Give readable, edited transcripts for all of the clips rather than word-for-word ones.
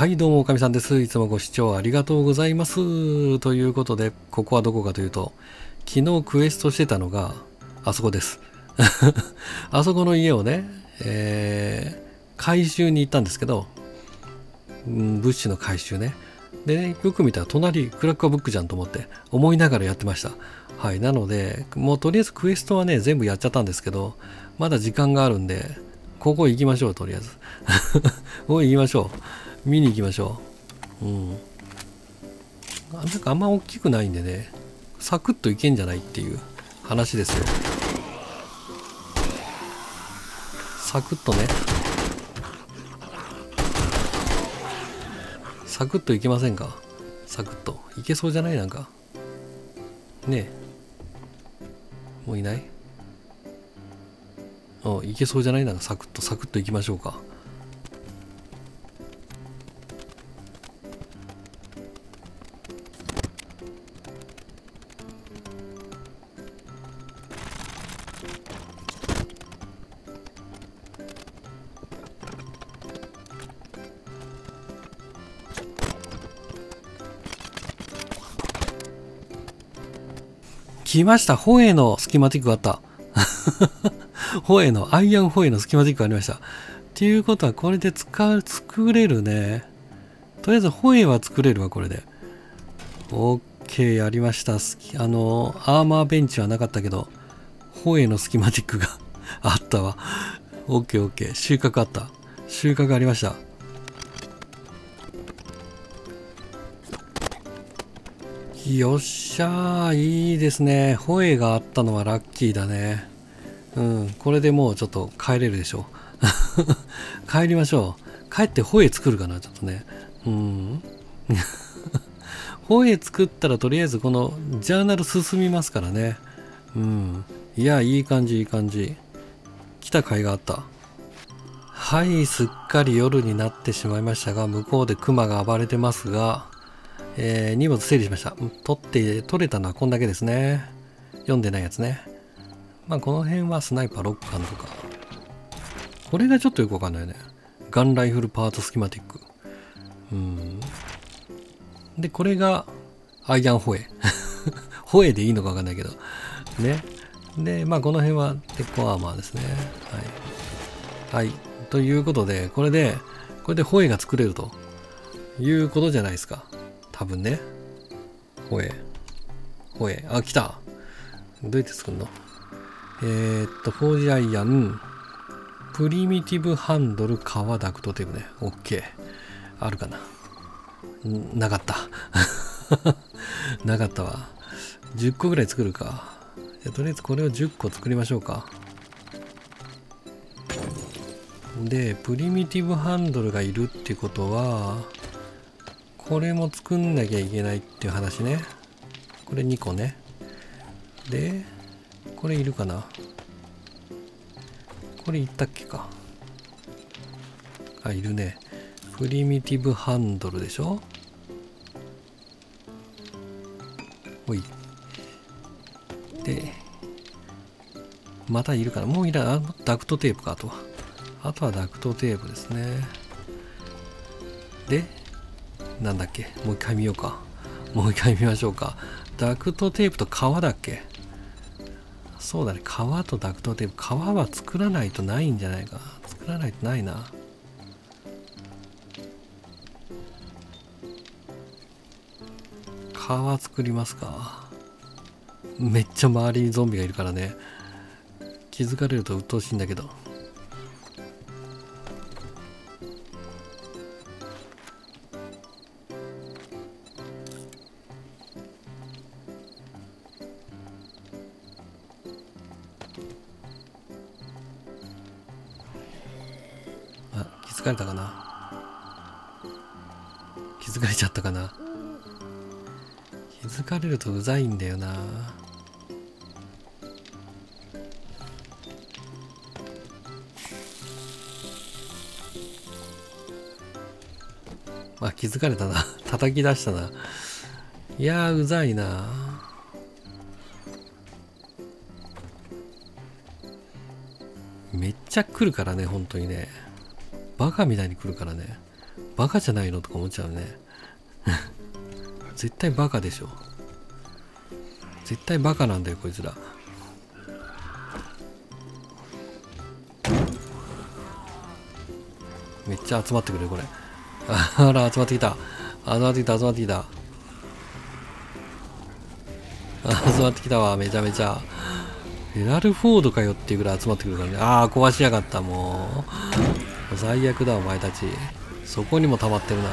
はい、どうも、おかみさんです。いつもご視聴ありがとうございます。ということで、ここはどこかというと、昨日クエストしてたのが、あそこです。あそこの家をね、回収に行ったんですけど、物資の回収ね。でね、よく見たら隣、クラッカーブックじゃんと思って、思いながらやってました。はい、なので、もうとりあえずクエストはね、全部やっちゃったんですけど、まだ時間があるんで、ここ行きましょう、とりあえず。ここ行きましょう。見に行きましょう。うん。なんかあんま大きくないんでね、サクッといけんじゃないっていう話ですよ。サクッとね。サクッといけませんか？サクッと。いけそうじゃない？なんか。ねえ。もういない？いけそうじゃない？なんかサクッとサクッといきましょうか。来ました。ホエのスキマティックがあった。アイアンホエイのスキマティックがありました。っていうことは、これで作れるね。とりあえず、ホエイは作れるわ、これで。OK、やりました。アーマーベンチはなかったけど、ホエイのスキマティックがあったわ。OK、OK。収穫あった。収穫ありました。よっしゃー、いいですね。ホエイがあったのはラッキーだね。うん、これでもうちょっと帰れるでしょ。帰りましょう。帰ってホエ作るかな、ちょっとね。ホエ作ったらとりあえずこのジャーナル進みますからね。うん。いや、いい感じ、いい感じ。来た甲斐があった。はい、すっかり夜になってしまいましたが、向こうでクマが暴れてますが、荷物整理しました。取れたのはこんだけですね。読んでないやつね。まあこの辺はスナイパー6巻とか。これがちょっとよくわかんないね。ガンライフルパートスキマティック。で、これがアイアンホエ。ホエでいいのかわかんないけど。ね。で、まあこの辺は鉄鋼アーマーですね。はい。はい。ということで、これでホエが作れるということじゃないですか。多分ね。ホエ。あ、来た。どうやって作るの？フォージアイアン、プリミティブハンドル、革、ダクトテープね。OK。あるかな？なかった。なかったわ。10個ぐらい作るか。とりあえずこれを10個作りましょうか。で、プリミティブハンドルがいるってことは、これも作んなきゃいけないっていう話ね。これ2個ね。で、これいるかな？これいったっけか。あ、いるね。プリミティブハンドルでしょ？ほい。で、またいるかな？もういらない。ダクトテープか、あとは。あとはダクトテープですね。で、なんだっけ？もう一回見ようか。もう一回見ましょうか。ダクトテープと革だっけ？そうだね。革とダクトテープ。革は作らないとないんじゃないか。作らないとないな。革作りますか。めっちゃ周りにゾンビがいるからね。気づかれると鬱陶しいんだけど。気づかれたかな？気づかれちゃったかな？気づかれるとうざいんだよな。あ、気づかれたな。叩き出したな。いやー、うざいな。めっちゃ来るからね、本当にね。バカみたいに来るからね。バカじゃないのとか思っちゃうね。絶対バカでしょ。絶対バカなんだよこいつら。めっちゃ集まってくるこれ。あら集まってきた、集まってきた、集まってきた、集まってきたわ。めちゃめちゃペラルフォードかよっていうぐらい集まってくるからね。ああ壊しやがった。もう最悪だお前たち。そこにも溜まってるな。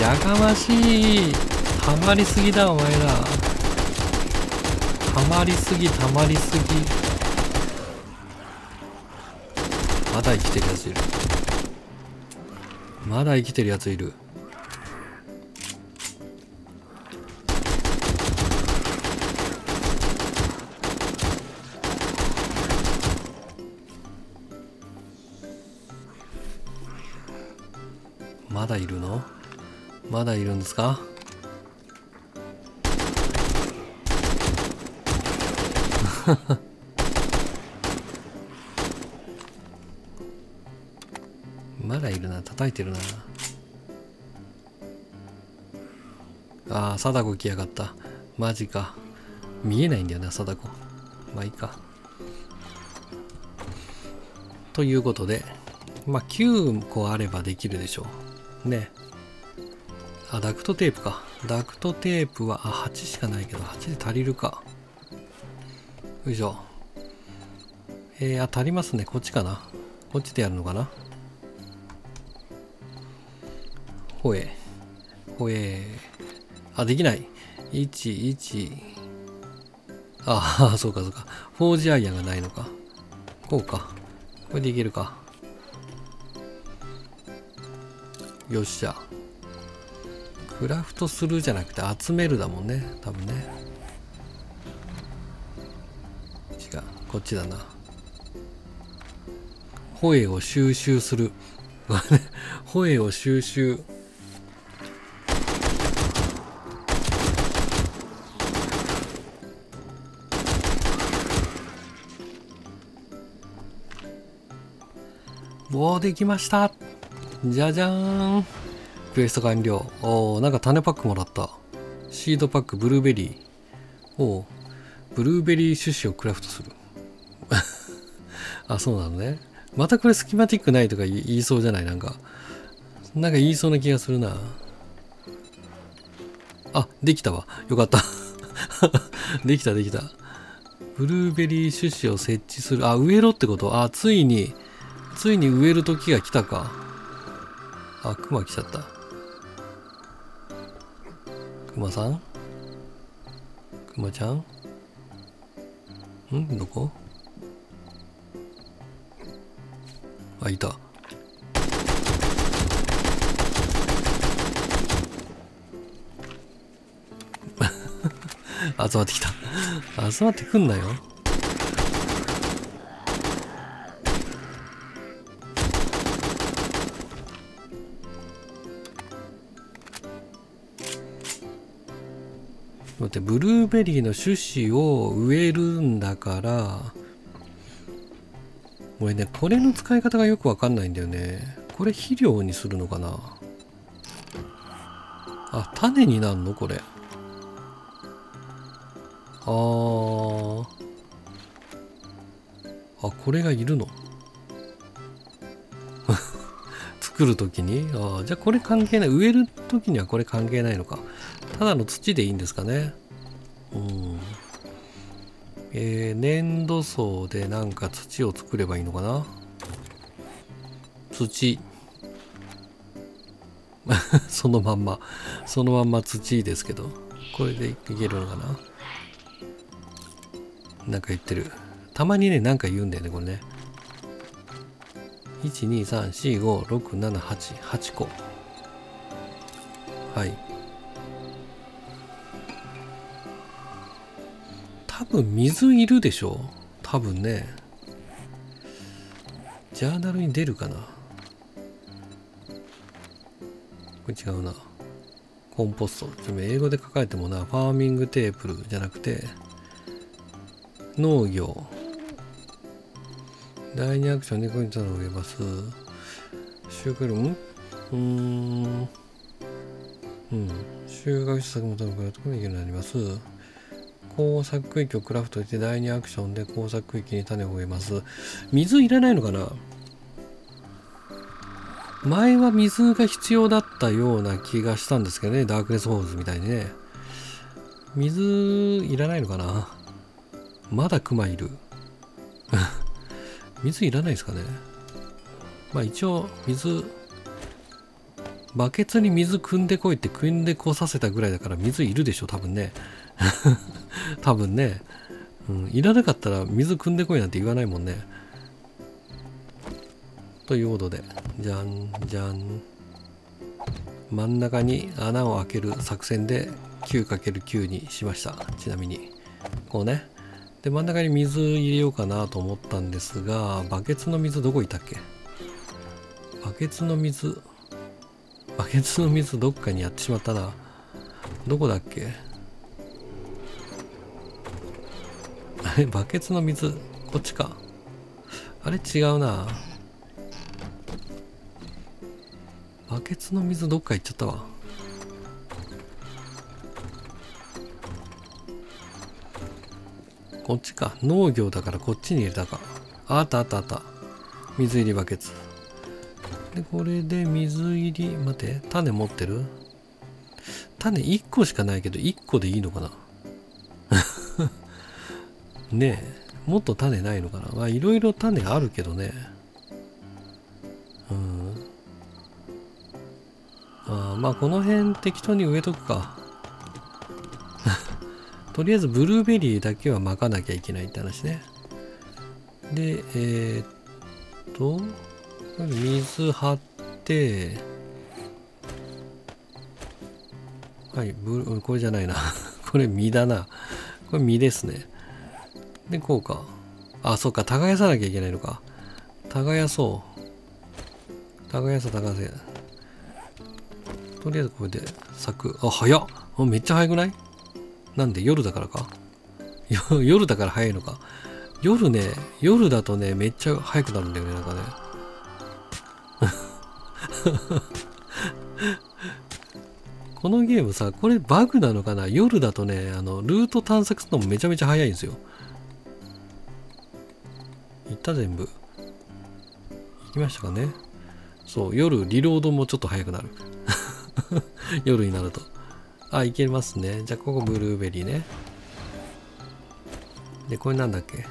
やかましい。たまりすぎだお前ら。たまりすぎ、たまりすぎ。まだ生きてるやついる。まだ生きてるやついる。まだいるの？まだいるんですか？まだいるな。叩いてるな。ああ貞子来やがった。マジか。見えないんだよな貞子。まあいいか。ということでまあ9個あればできるでしょうね。あ、ダクトテープか。ダクトテープは、あ、8しかないけど、8で足りるか。よいしょ。足りますね。こっちかな。こっちでやるのかな。ほえ。ほえ。あ、できない。ああ、そうかそうか。フォージアイアンがないのか。こうか。これでいけるか。よっしゃ。クラフトするじゃなくて集めるだもんね多分ね。違うこっちだな。ホエを収集する。ホエを収集。もうできました。じゃじゃーん。クエスト完了。おお、なんか種パックもらった。シードパック、ブルーベリー。おお、ブルーベリー種子をクラフトする。あ、そうなのね。またこれスキマティックないとか言いそうじゃない？なんか。なんか言いそうな気がするな。あ、できたわ。よかった。できた、できた。ブルーベリー種子を設置する。あ、植えろってこと？あ、ついに植える時が来たか。あ、クマ来ちゃった。クマさん？クマちゃん？ん？どこ？あ、いた。集まってきた。集まってくんなよ。待って、ブルーベリーの種子を植えるんだから。俺ねこれの使い方がよくわかんないんだよね。これ肥料にするのかな。あ、種になるのこれ。あ、これがいるの。作る時に。ああ、じゃあこれ関係ない。植える時にはこれ関係ないのか。ただの土でいいんですかね。うん。粘土層でなんか土を作ればいいのかな。土。そのまんま。そのまんま土ですけど。これでいけるのかな。なんか言ってる。たまにね、なんか言うんだよね、これね。1、2、3、4、5、6、7、8。8個。はい。多分水いるでしょう。多分ね。ジャーナルに出るかな。これ違うな。こコンポスト。でも英語で書かれてもな、ファーミングテープルじゃなくて、農業。第2アクションにコインタロウを植えます。収穫量も収穫した作物のここに行くようになります。工作区域をクラフトして第2アクションで工作区域に種を植えます。水いらないのかな？前は水が必要だったような気がしたんですけどね。ダークネスホールズみたいにね。水いらないのかな？まだクマいる。水いらないですかね。まあ一応水、バケツに水汲んでこいって汲んでこさせたぐらいだから水いるでしょ、多分ね。多分ね、いらなかったら水汲んでこいなんて言わないもんね。ということで、じゃんじゃん。真ん中に穴を開ける作戦で 9×9 にしました。ちなみに。こうね。で、真ん中に水入れようかなと思ったんですが、バケツの水どこいたっけ？バケツの水どっかにやってしまったな。どこだっけ？あれ、バケツの水、こっちか。あれ、違うな。バケツの水どっか行っちゃったわ。こっちか。農業だからこっちに入れたか。あったあったあった。水入りバケツ。で、これで水入り、待って、種持ってる？種1個しかないけど、1個でいいのかな？ねえ、もっと種ないのかな？まあ、いろいろ種あるけどね。まあ、この辺適当に植えとくか。とりあえずブルーベリーだけはまかなきゃいけないって話ね。で、水張って、はい、これじゃないな。これ実だな。これ実ですね。で、こうか。あ、そっか。耕さなきゃいけないのか。耕そう。耕せ。とりあえずこれで咲く。あ、早っ。めっちゃ早くない？なんで夜だからか。夜だから早いのか。夜ね、夜だとね、めっちゃ早くなるんだよね、なんかね。このゲームさ、これバグなのかな？夜だとね、ルート探索するのもめちゃめちゃ早いんですよ。行った全部。行きましたかね。そう、夜、リロードもちょっと早くなる。夜になると。あ、いけますね。じゃあ、ここブルーベリーね。で、これなんだっけ？こ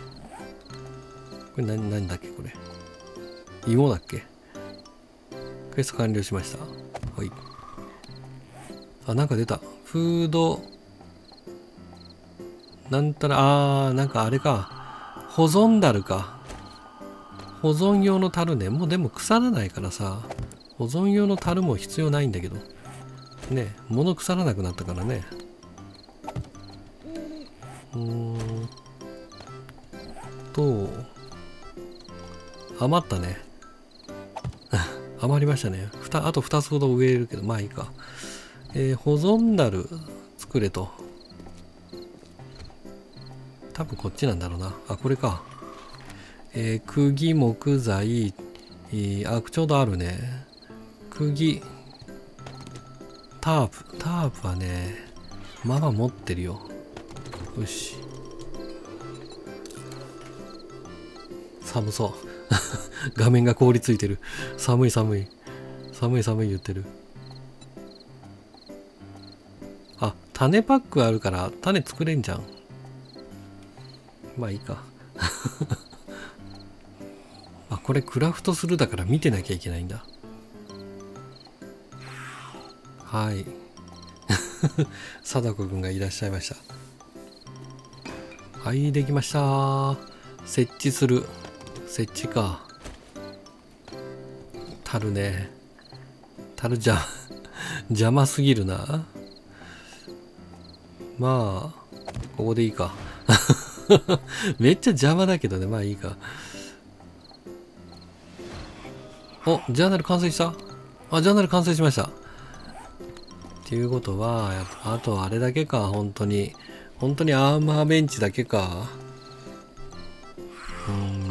れ何だっけ？これ。芋だっけ？クエスト完了しました。はい。あ、なんか出た。フード、なんたら、なんかあれか。保存樽か。保存用の樽ね。もうでも腐らないからさ。保存用の樽も必要ないんだけど。ね、物腐らなくなったからね。余ったね。余りましたね。あと2つほど植えるけど、まあいいか。保存樽作れと。多分こっちなんだろうな。あ、これか。釘、木材、あ、ちょうどあるね。釘、タープはね、まだ持ってるよ。よし。寒そう。画面が凍りついてる。寒い言ってる。あ、種パックあるから種作れんじゃん。まあいいか。あ、これクラフトするだから見てなきゃいけないんだ。はい。貞子くんがいらっしゃいました。はい、できました。設置する。設置か。樽ね。樽じゃ、邪魔すぎるな。まあ、ここでいいか。めっちゃ邪魔だけどね。まあいいか。お、ジャーナル完成した。あ、ジャーナル完成しました。っていうことは、やっぱあとあれだけか、本当にアーマーベンチだけか。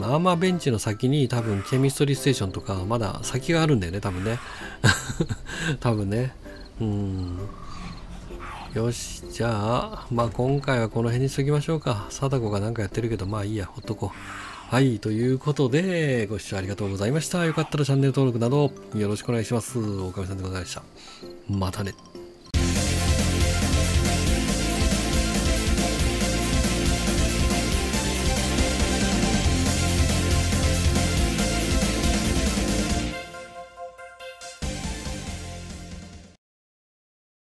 アーマーベンチの先に多分ケミストリーステーションとか、まだ先があるんだよね、多分ね。多分ね。よし、じゃあ、まあ今回はこの辺にしときましょうか。貞子がなんかやってるけど、まあいいや、ほっとこう。はい、ということで、ご視聴ありがとうございました。よかったらチャンネル登録などよろしくお願いします。おかみさんでございました。またね。